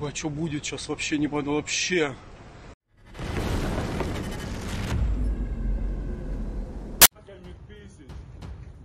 Ебать, что будет сейчас, вообще не понял, вообще.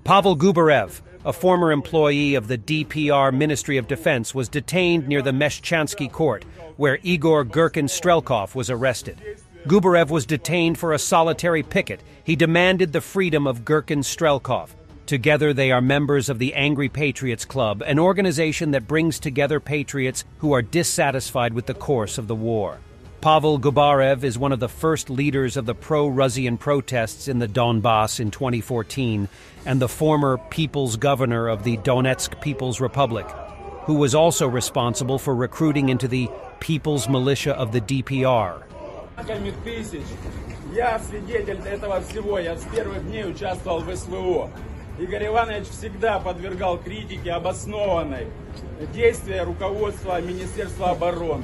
Pavel Gubarev, a former employee of the DPR Ministry of Defense, was detained near the Meshchansky court, where Igor Girkin Strelkov was arrested. Gubarev was detained for a solitary picket. He demanded the freedom of Girkin Strelkov. Together they are members of the Angry Patriots Club, an organization that brings together patriots who are dissatisfied with the course of the war. Pavel Gubarev is one of the first leaders of the pro-Russian protests in the Donbass in 2014 and the former People's Governor of the Donetsk People's Republic, who was also responsible for recruiting into the People's Militia of the DPR. Я свидетель этого всего. Я с первых дней участвовал в СВО. Игорь Иванович всегда подвергал критике обоснованной действия руководства Министерства обороны.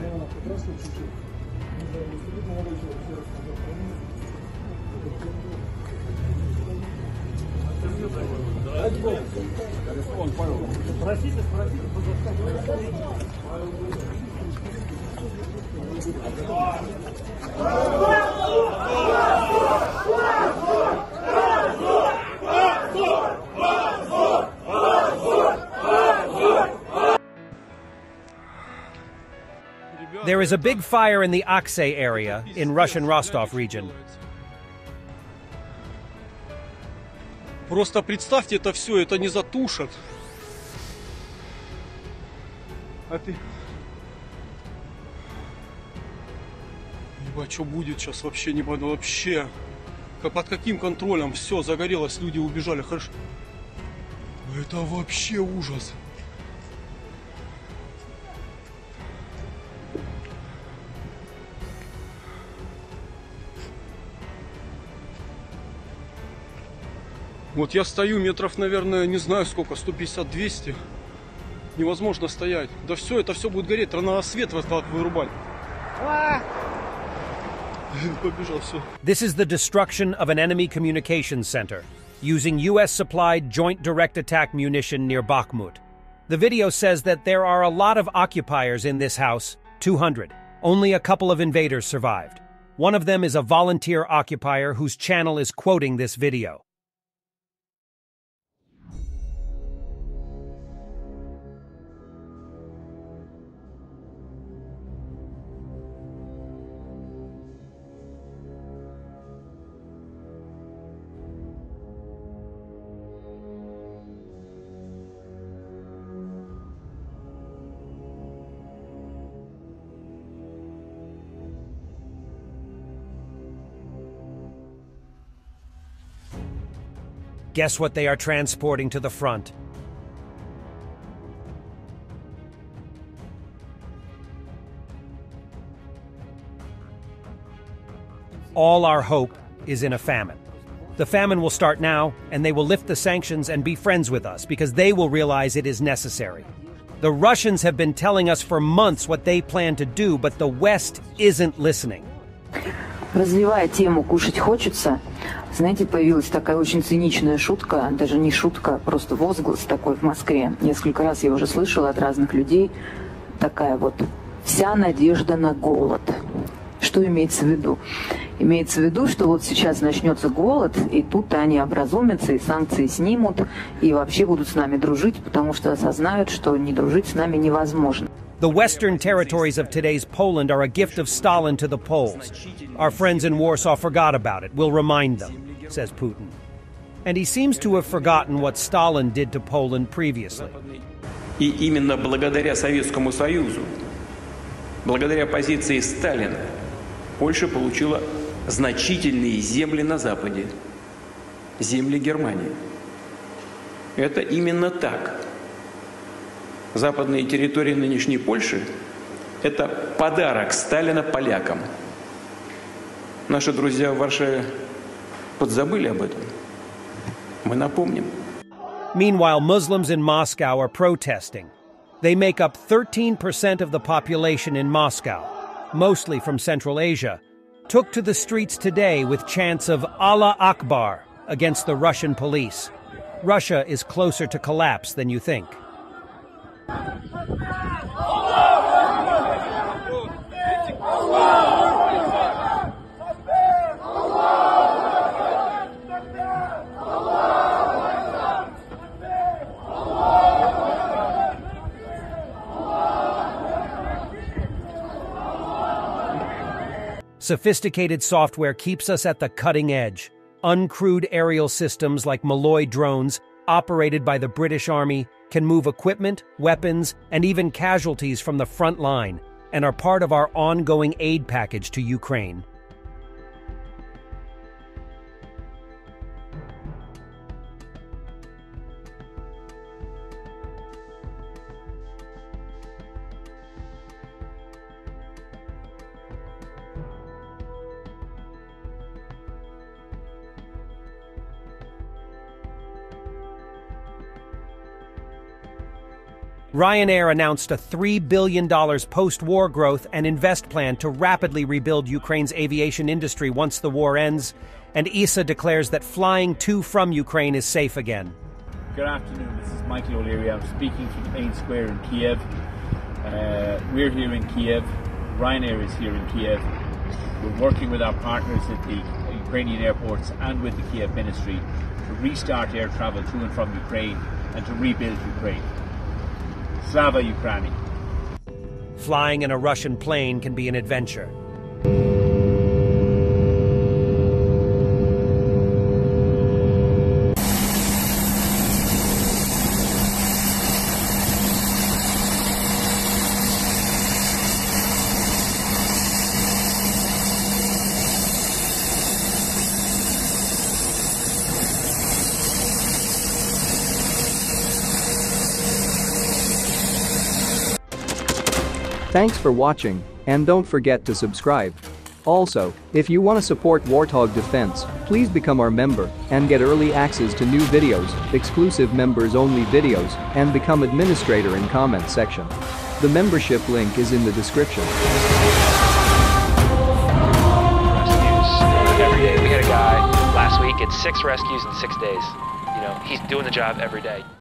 There is a big fire in the Aksay area in Russian Rostov region. Просто представьте это все, это не затушат. А ты? Ебать, что будет сейчас, вообще не понял, вообще. Под каким контролем? Все, загорелось, люди убежали, хорошо. Это вообще ужас. Вот я стою метров, наверное, не знаю сколько, 150-200. Невозможно стоять. Да все, это все будет гореть, рано свет вырубать. Побежал, все. This is the destruction of an enemy communications center using US-supplied joint direct attack munition near Bakhmut. The video says that there are a lot of occupiers in this house, 200. Only a couple of invaders survived. One of them is a volunteer occupier whose channel is quoting this video. Guess what they are transporting to the front? All our hope is in a famine. The famine will start now, and they will lift the sanctions and be friends with us because they will realize it is necessary. The Russians have been telling us for months what they plan to do, but the West isn't listening. Развивая тему «Кушать хочется», знаете, появилась такая очень циничная шутка, даже не шутка, просто возглас такой в Москве. Несколько раз я уже слышала от разных людей такая вот «вся надежда на голод». Что имеется в виду? Имеется в виду, что вот сейчас начнется голод, и тут они образумятся, и санкции снимут, и вообще будут с нами дружить, потому что осознают, что не дружить с нами невозможно. The western territories of today's Poland are a gift of Stalin to the Poles. Our friends in Warsaw forgot about it. We'll remind them, says Putin. And he seems to have forgotten what Stalin did to Poland previously. И именно благодаря Советскому Союзу, благодаря позиции Сталина, Польша получила значительные земли на Западе, земли Германии. Это именно так. Западные территории нынешней Польши – это подарок Сталина полякам. Наши друзья в Варшаве подзабыли об этом. Мы напомним. Meanwhile, Muslims in Moscow are protesting. They make up 13% of the population in Moscow, mostly from Central Asia, took to the streets today with chants of Allah Akbar against the Russian police. Russia is closer to collapse than you think. Allah! Allah! Sophisticated software keeps us at the cutting edge. Uncrewed aerial systems like Malloy drones, operated by the British Army, can move equipment, weapons, and even casualties from the front line, and are part of our ongoing aid package to Ukraine. Ryanair announced a $3 billion post-war growth and invest plan to rapidly rebuild Ukraine's aviation industry once the war ends, and ESA declares that flying to from Ukraine is safe again. Good afternoon, this is Michael O'Leary. I'm speaking from the main square in Kiev. We're here in Kiev. Ryanair is here in Kiev. We're working with our partners at the Ukrainian airports and with the Kiev ministry to restart air travel to and from Ukraine and to rebuild Ukraine. Slava Ukraini. Flying in a Russian plane can be an adventure. Thanks for watching, and don't forget to subscribe. Also, if you want to support Warthog Defense, please become our member and get early access to new videos, exclusive members-only videos, and become administrator in comment section. The membership link is in the description. Rescues. Every day. We had a guy last week at 6 rescues in 6 days. You know, he's doing the job every day.